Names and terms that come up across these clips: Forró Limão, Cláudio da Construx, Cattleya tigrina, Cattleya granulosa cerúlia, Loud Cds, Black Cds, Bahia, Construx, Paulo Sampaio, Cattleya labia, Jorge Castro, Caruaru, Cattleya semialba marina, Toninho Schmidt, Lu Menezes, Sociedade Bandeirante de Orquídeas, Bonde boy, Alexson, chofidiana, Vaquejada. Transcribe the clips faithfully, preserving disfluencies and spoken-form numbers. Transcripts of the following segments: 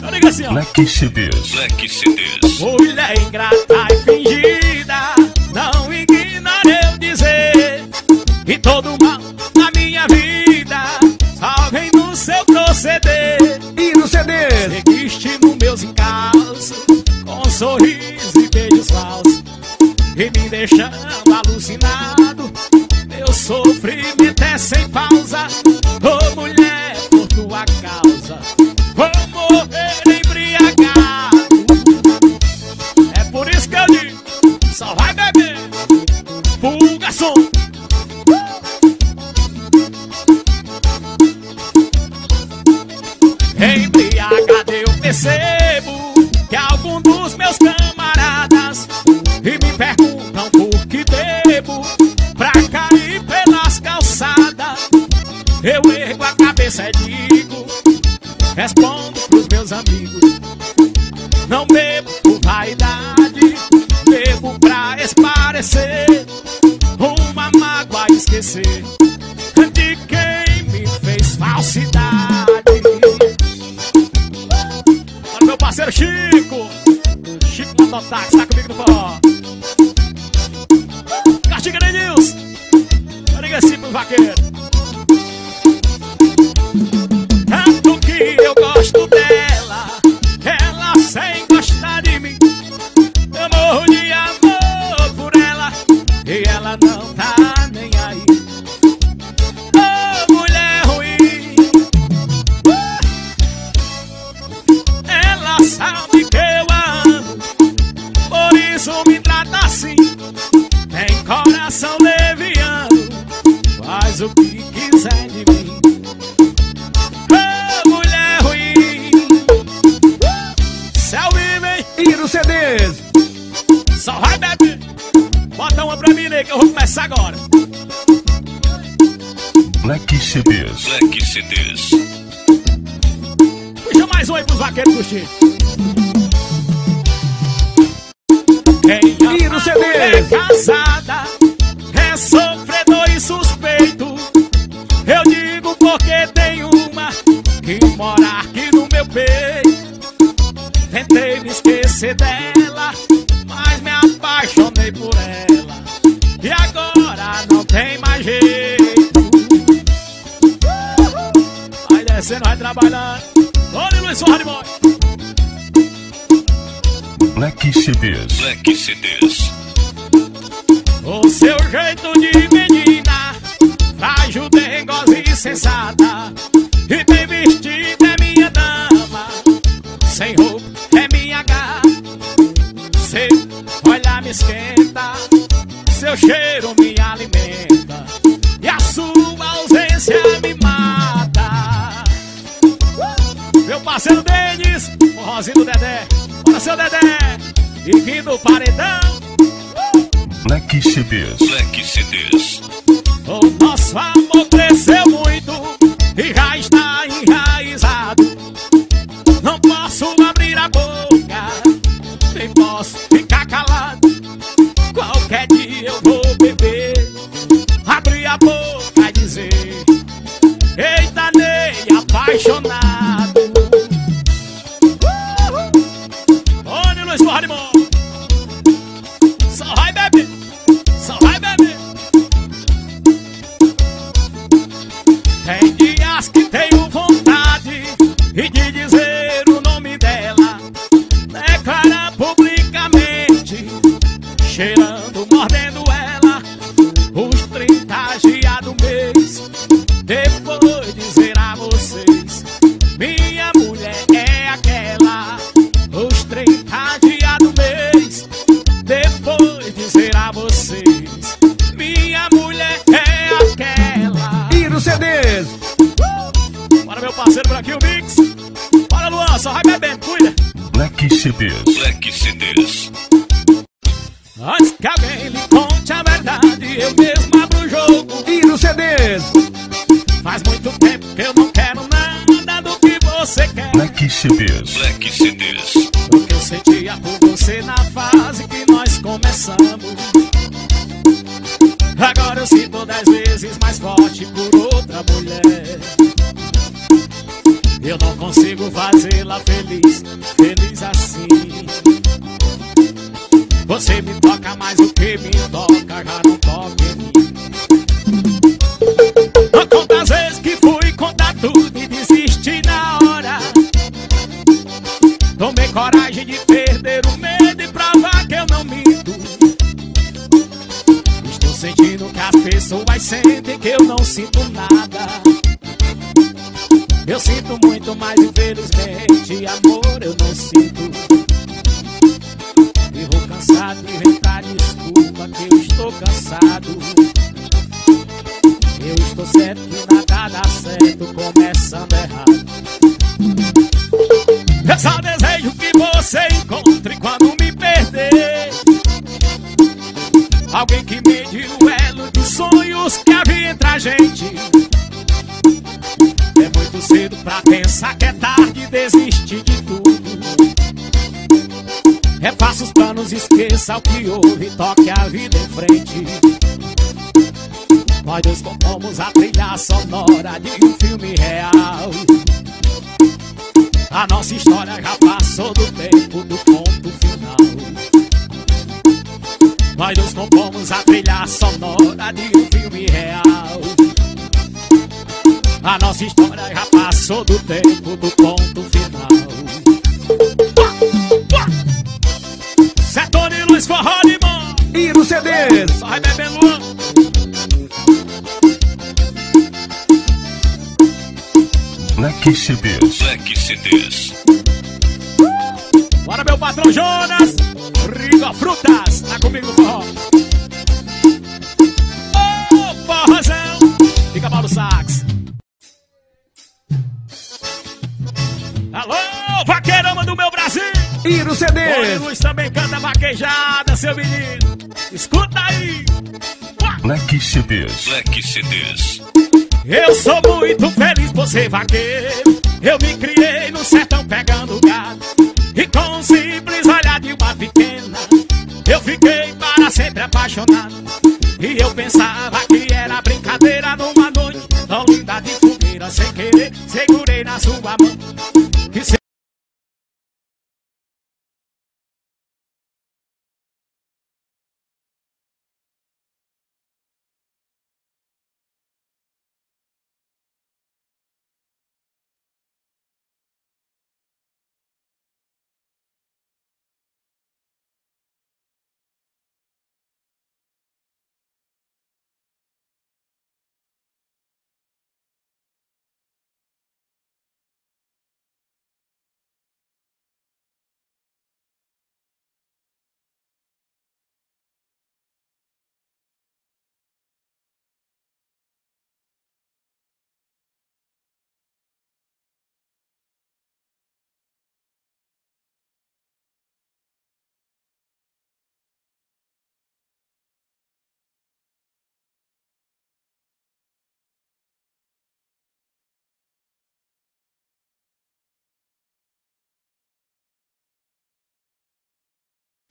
Black C Ds. Black C Ds. Mulher ingrata e fingida, não ignora eu dizer. E todo mal na minha vida, só vem no seu proceder. E no C D? Seguiste nos meus encalços, com sorriso e beijos falsos, e me deixando alucinado. Meu sofrimento é sem pausa. Oh, mulher, por tua causa vou morrer embriagado. É por isso que eu digo, só vai beber pro garçom. Embriagado eu percebo que algum dos meus camaradas e me perguntam por que bebo pra cair pelas calçadas. Eu ergo a cabeça e digo, respondo pros meus amigos, não bebo por vaidade, bebo pra esparecer uma mágoa a esquecer de quem me fez falsidade. Olha meu parceiro Chico, Chico Mototáxi, tá comigo no forró. Castiga de Deus, olha esse pro vaqueiro. Tanto que eu gosto dela, ela sem gostar de mim. Eu morro de amor por ela e ela não tá nem aí. Oh, mulher ruim, oh. Ela sabe que eu a amo, por isso me trata assim. Tem coração leviano, faz o que quiser de mim. C Ds. Só vai beber. Bota uma pra mim, né, que eu vou começar agora. Black C Ds. Black C Ds. Puxa mais um aí pros vaqueiros do Chico. Quem ama mulher casada é sofredor e suspeito. Eu digo porque tem uma que mora aqui no meu peito. Tentei me esquecer dela, mas me apaixonei por ela e agora não tem mais jeito. Vai descendo, vai trabalhando. Olha Luiz, Forró Limão. Black C Ds. Black C Ds. O seu jeito de menina, frágil, dengosa e sensata, e bem vestida é minha dama, sem roupa é minha gata. Seu olhar me esquenta, seu cheiro me alimenta e a sua ausência me mata. Meu parceiro Denis, o Rosinho do Dedé. Bora seu Dedé, e vim do paredão. Black C Ds. Black C Ds. O nosso amor cresceu muito e já está enraizado. Não posso abrir a boca, nem posso ficar calado. Qualquer dia eu vou beber, abrir a boca e dizer: eita, nem apaixonado. Bonde boy, Forró Limão. Só vai beber, só vai beber. Tem dias que tenho vontade e de dizer cheirando, mordendo ela, os trinta dias do mês. Depois dizer a vocês, minha mulher é aquela. Os trinta dias do mês. Depois dizer a vocês, minha mulher é aquela. E no C Ds. Uh! Bora meu parceiro por aqui, o Mix. Bora Luan, só vai bebendo, cuida. Black C Ds. Black C Ds. Antes que alguém lhe conte a verdade, eu mesmo abro o jogo. E no C Ds? Faz muito tempo que eu não quero nada do que você quer. Black C Ds. Black C Ds. O que eu sentia por você na fase que nós começamos, agora eu sinto dez vezes mais forte por outra mulher. Eu não consigo fazê-la feliz, feliz assim. Você me toca, mas o que me toca já não toca em mim. Quantas vezes que fui contar tudo e desisti na hora. Tomei coragem de perder o medo e provar que eu não minto. Estou sentindo que as pessoas sentem que eu não sinto nada. Eu sinto muito, mas infelizmente amor eu não sinto. Vivo cansado de inventar desculpa que eu estou cansado. Eu estou certo que nada dá certo, começando errado. Eu só desejo que você encontre quando me perder alguém que mede o elo de sonhos que havia entre a gente. Cedo pra pensar que é tarde e desistir de tudo. Refaça os planos, esqueça o que houve e toque a vida em frente. Nós dois compomos a trilha sonora de um filme real. A nossa história já passou do tempo do ponto final. Nós dois compomos a trilha sonora de um filme real. A nossa história já passou do tempo do ponto final. Setor e Luz, Forró Limão. E no C D, só vai beber Luan. Black C Ds. Black C Ds. Bora, meu patrão Jonas. Rigo Frutas. Tá comigo, forró. Ô, forrozão. Fica mal no sax. Alô, vaqueirama do meu Brasil! E no C D! Bonde Boy também canta vaquejada, seu menino! Escuta aí! Leque C Ds. Leque C Ds. Eu sou muito feliz por ser vaqueiro. Eu me criei no sertão pegando gado. E com um simples olhar de uma pequena, eu fiquei para sempre apaixonado. E eu pensava que era brincadeira numa noite tão linda de fogueira. Sem querer, segurei na sua mão.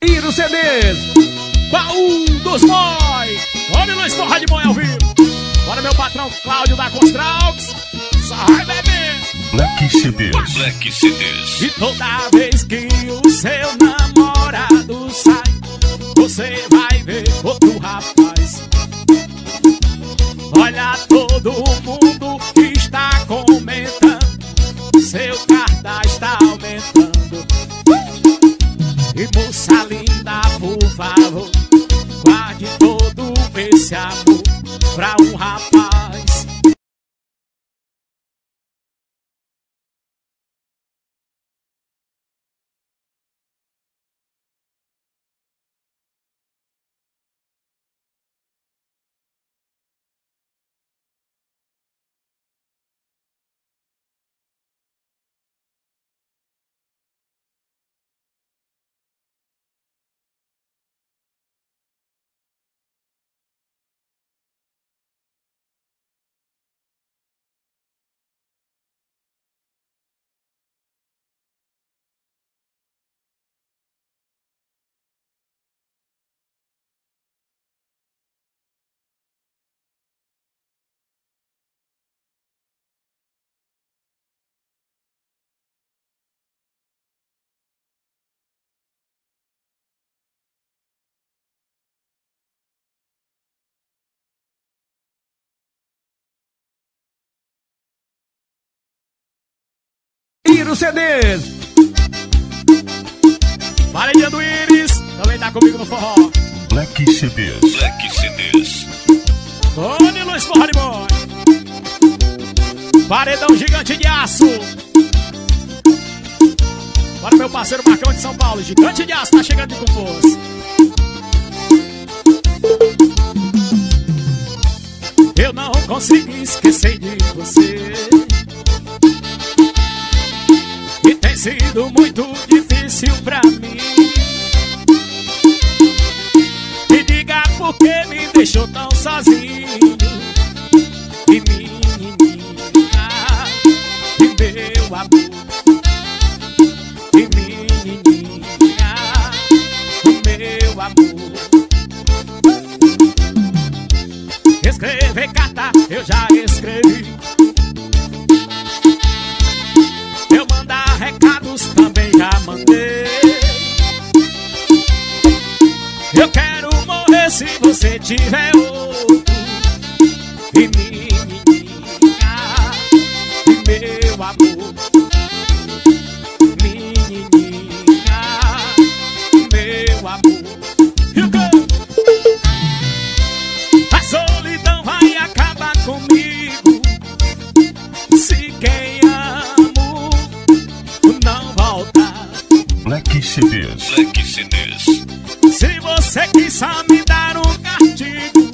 E no C D, baú dos boys. Olha o Luiz Torra de Boy ao vivo. Bora, meu patrão Cláudio da Construx. Sai, bebê. Black C Ds. Black C Ds. E toda vez que o seu namorado sai, você vai ver outro rapaz. Olha todo mundo que está comentando, seu cartaz está aumentando. E moça linda, por favor, guarde todo esse amor pra um rapaz. dos C Ds. Valeria do Iris, também tá comigo no forró. Black C Ds. Black C Ds. Tony Luiz Forró Limão. Paredão gigante de aço. Bora, meu parceiro Marcão de São Paulo. Gigante de aço, tá chegando de compôs. Eu não consigo esquecer de você. E tem sido muito difícil pra mim. Me diga por que me deixou tão sozinho. E menina, e meu amor. E menina, o meu amor. Escrever carta, eu já escrevi. Eu mandar recados, também já mandei. Eu quero morrer se você tiver outro. E menina, e meu amor. Menina, e meu amor. Leque C Ds. Se você quiser me dar um castigo,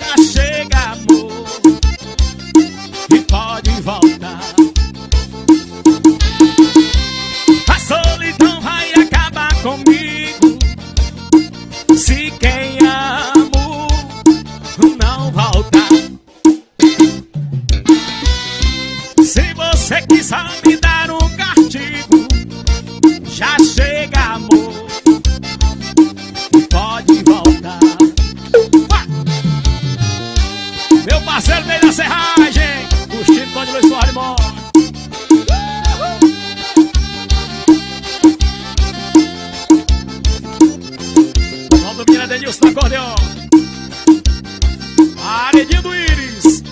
já chega amor e pode voltar. A solidão vai acabar comigo. Se quem amo não voltar. Se você quiser me dar um castigo, já chega amor, pode voltar. Vai! Meu parceiro meio da serragem, curtindo Bonde Boy Forró Limão. Vamos do Mira Denilson no acordeão. Paredinho do Íris.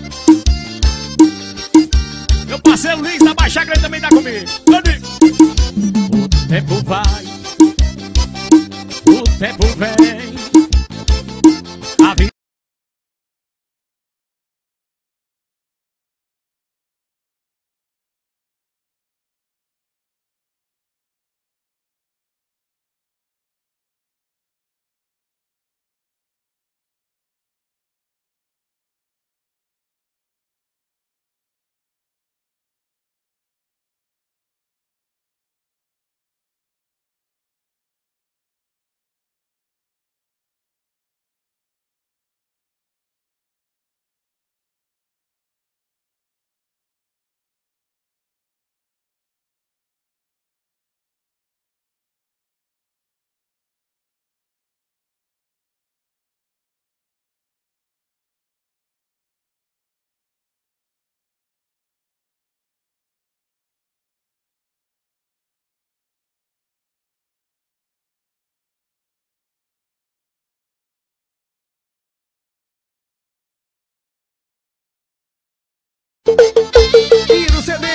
Meu parceiro Lins da Baixa Grande também tá comigo. O tempo vai, o tempo vem, a vida e no C D.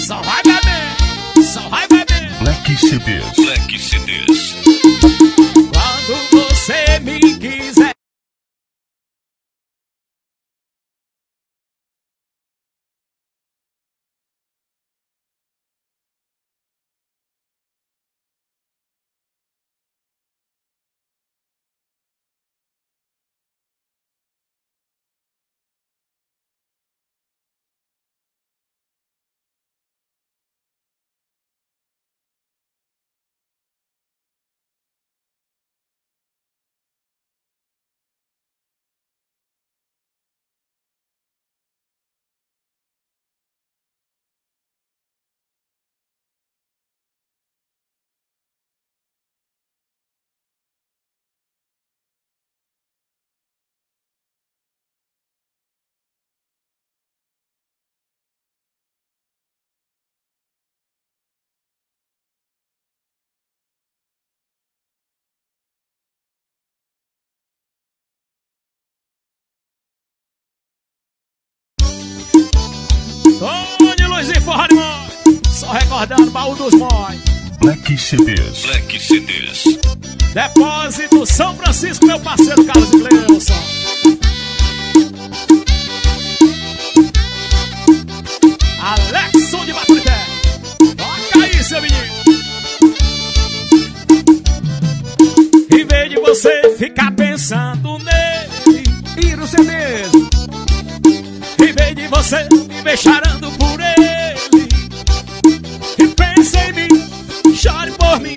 Só vai beber, só vai beber. Black C Ds. Black C Ds. Quando você me quiser. Tô de luz e forró limão, só recordando baú dos móis. Black C Ds, Black C Ds. Depósito São Francisco, meu parceiro Carlos e Cleilson. Alexson de Baturité. Toca aí, seu menino. Em vez de você ficar pensando nele, tira o C D. Em vez de você me ver charando por ele, e pensa em mim, chore por mim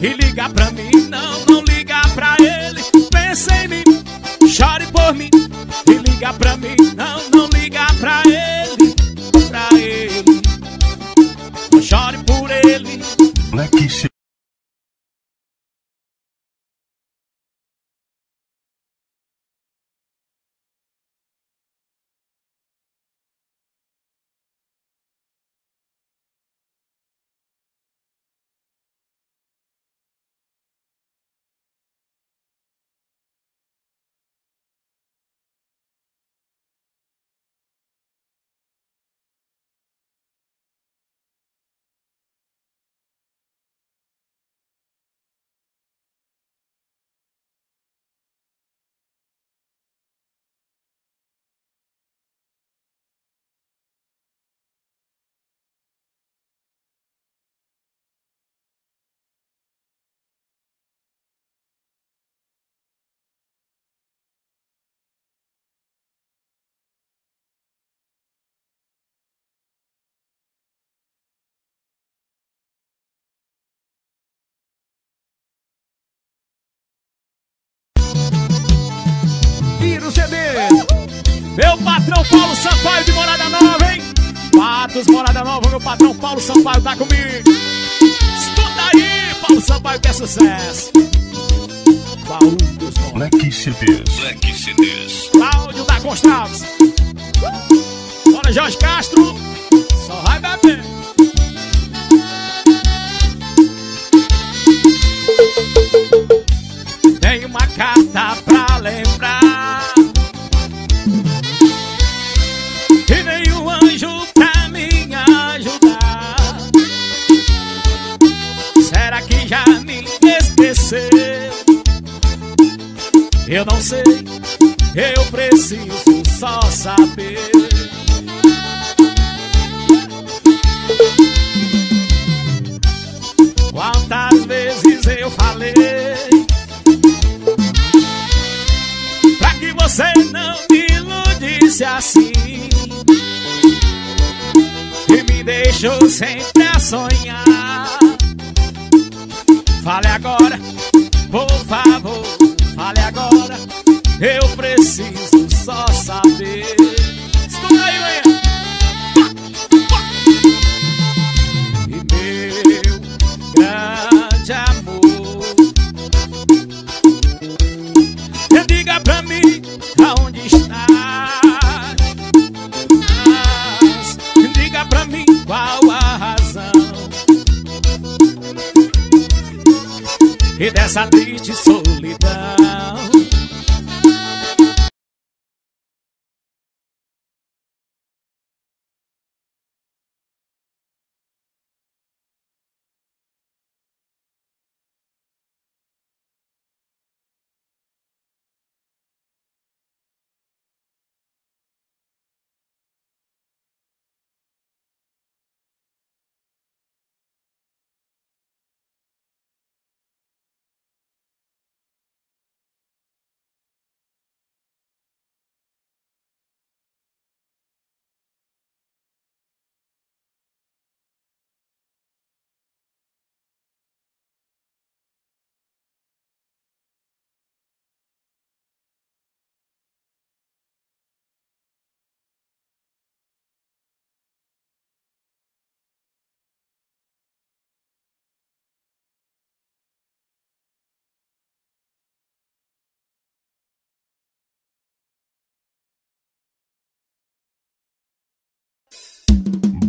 e liga pra mim, não, não liga pra ele. Pensa em mim, chore por mim e liga pra mim, não, não liga pra ele, pra ele, não chore por ele. Black. C D. Meu patrão Paulo Sampaio de Morada Nova, hein? Patos Morada Nova, meu patrão Paulo Sampaio tá comigo. Escuta aí, Paulo Sampaio, que é sucesso. Baú dos móis. Black C Ds, Black C Ds. Cláudio da Construx. Bora, Jorge Castro. Só vai beber. Tem uma carta pra lembrar. Eu não sei, eu preciso só saber. Quantas vezes eu falei pra que você não me iludisse assim, e me deixou sempre a sonhar. Fale agora, por favor, fale agora, eu preciso só saber. Escuta aí, ué. E meu grande amor, diga pra mim aonde estás. Diga pra mim qual a razão e dessa triste solidão.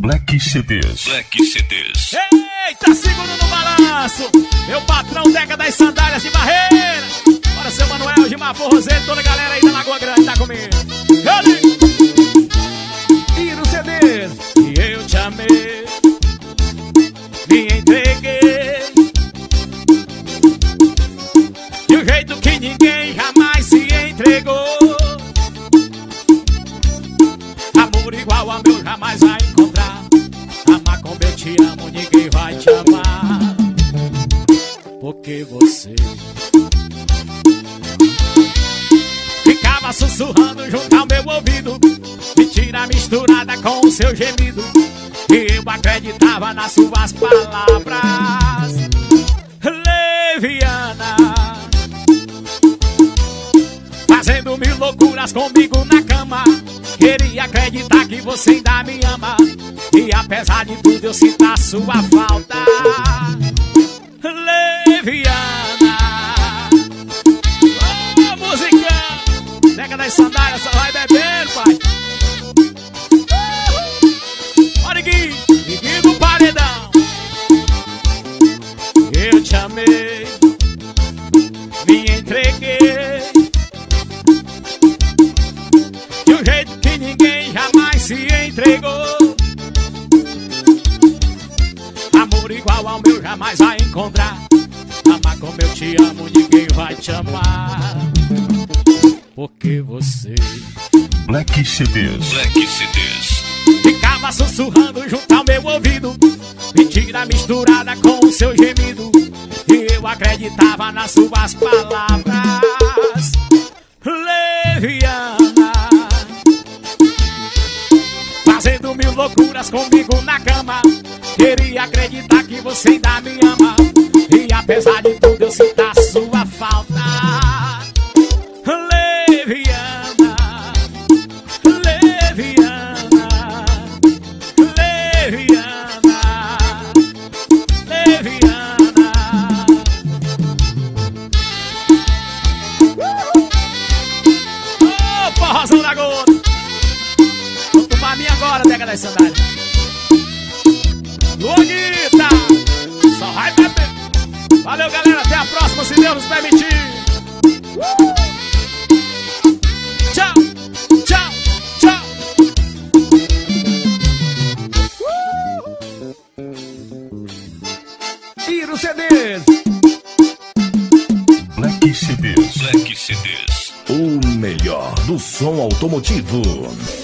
Black C Ds, Black C Ds. Eita, segura no balanço. Meu patrão Deca das Sandálias de Barreira. Bora, seu Manuel, Gilmar, Forrozeiro, toda a galera aí da Lagoa Grande tá comigo. E no C Ds. como eu te amo, ninguém vai te amar, porque você ficava sussurrando junto ao meu ouvido, mentira misturada com o seu gemido, e eu acreditava nas suas palavras, leviana, fazendo mil loucuras comigo na cama. Queria acreditar que você ainda me ama, e apesar de tudo eu sinto a sua falta, leviana. Ô, música, pega das sandálias, só vai beber, pai. Olha aqui, aqui no paredão. Eu te amei, me entreguei, de um jeito que ninguém jamais se entregou. Amor igual ao meu jamais vai encontrar, amar como eu te amo, ninguém vai te amar, porque você Black C Ds, Black C Ds, ficava sussurrando junto ao meu ouvido, mentira misturada com o seu gemido, e eu acreditava nas suas palavras, leviana, fazendo mil loucuras comigo na cama. Queria acreditar que você ainda me ama, e apesar de tudo eu sinto a sua falta, leviana, leviana, leviana, leviana. Ô, forrozão da gota, vou tomar minha agora, pega das sandálias. Bonita, só vai beber. Valeu, galera, até a próxima, se Deus nos permitir. uh! Tchau, tchau, tchau. uh! E no C Ds, Black C Ds, Black C Ds, o melhor do som automotivo.